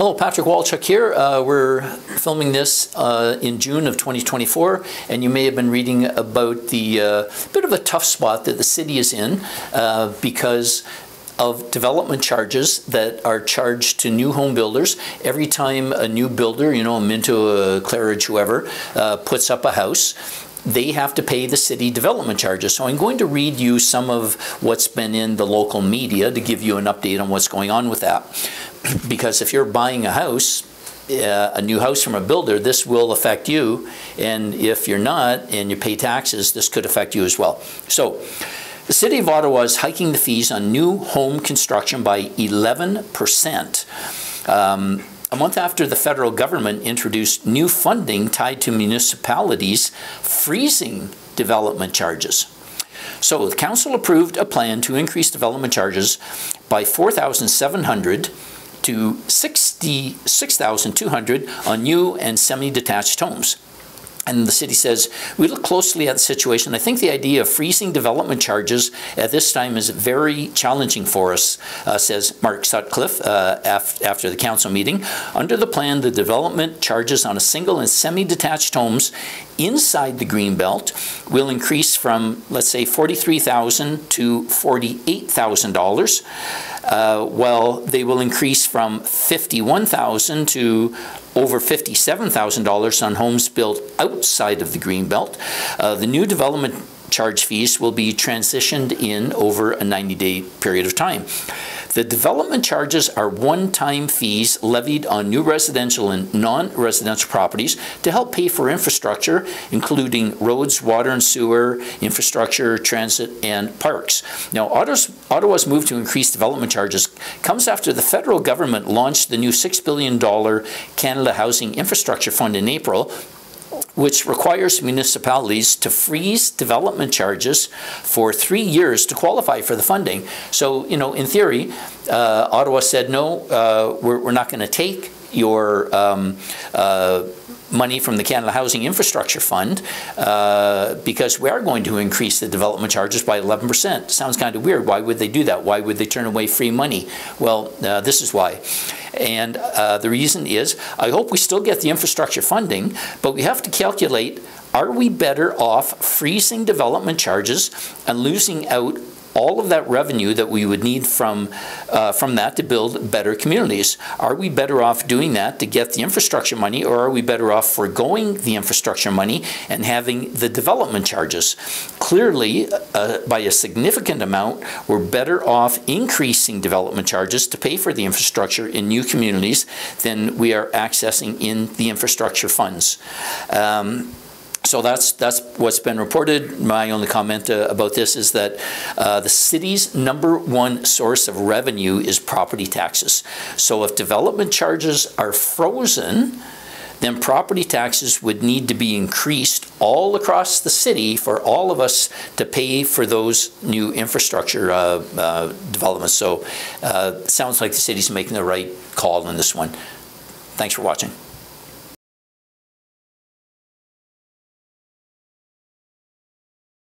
Hello, Patrick Walchuk here. We're filming this in June of 2024, and you may have been reading about the bit of a tough spot that the city is in because of development charges that are charged to new home builders. Every time a new builder, you know, Minto, Claridge, whoever, puts up a house, they have to pay the city development charges. So I'm going to read you some of what's been in the local media to give you an update on what's going on with that. Because if you're buying a house, a new house from a builder, this will affect you. And if you're not and you pay taxes, this could affect you as well. So the City of Ottawa is hiking the fees on new home construction by 11%. A month after the federal government introduced new funding tied to municipalities freezing development charges. So the council approved a plan to increase development charges by $4,700 to $6,200 on new and semi-detached homes. And the city says, we look closely at the situation. I think the idea of freezing development charges at this time is very challenging for us, says Mark Sutcliffe after the council meeting. Under the plan, the development charges on a single and semi-detached homes inside the Greenbelt will increase from, let's say, $43,000 to $48,000, while they will increase from $51,000 to over $57,000 on homes built outside of the Greenbelt. The new development charge fees will be transitioned in over a 90-day period of time. The development charges are one-time fees levied on new residential and non-residential properties to help pay for infrastructure, including roads, water and sewer, infrastructure, transit, and parks. Now, Ottawa's move to increase development charges comes after the federal government launched the new $6 billion Canada Housing Infrastructure Fund in April, which requires municipalities to freeze development charges for 3 years to qualify for the funding. So, you know, in theory, Ottawa said, no, we're not going to take your money from the Canada Housing Infrastructure Fund because we are going to increase the development charges by 11%. Sounds kind of weird. Why would they do that? Why would they turn away free money? Well, this is why. And the reason is, I hope we still get the infrastructure funding, but we have to calculate, are we better off freezing development charges and losing out all of that revenue that we would need from that to build better communities? Are we better off doing that to get the infrastructure money, or are we better off foregoing the infrastructure money and having the development charges? Clearly, by a significant amount, we're better off increasing development charges to pay for the infrastructure in new communities than we are accessing in the infrastructure funds. So that's what's been reported. My only comment about this is that the city's #1 source of revenue is property taxes. So if development charges are frozen, then property taxes would need to be increased all across the city for all of us to pay for those new infrastructure developments. So it sounds like the city's making the right call on this one. Thanks for watching.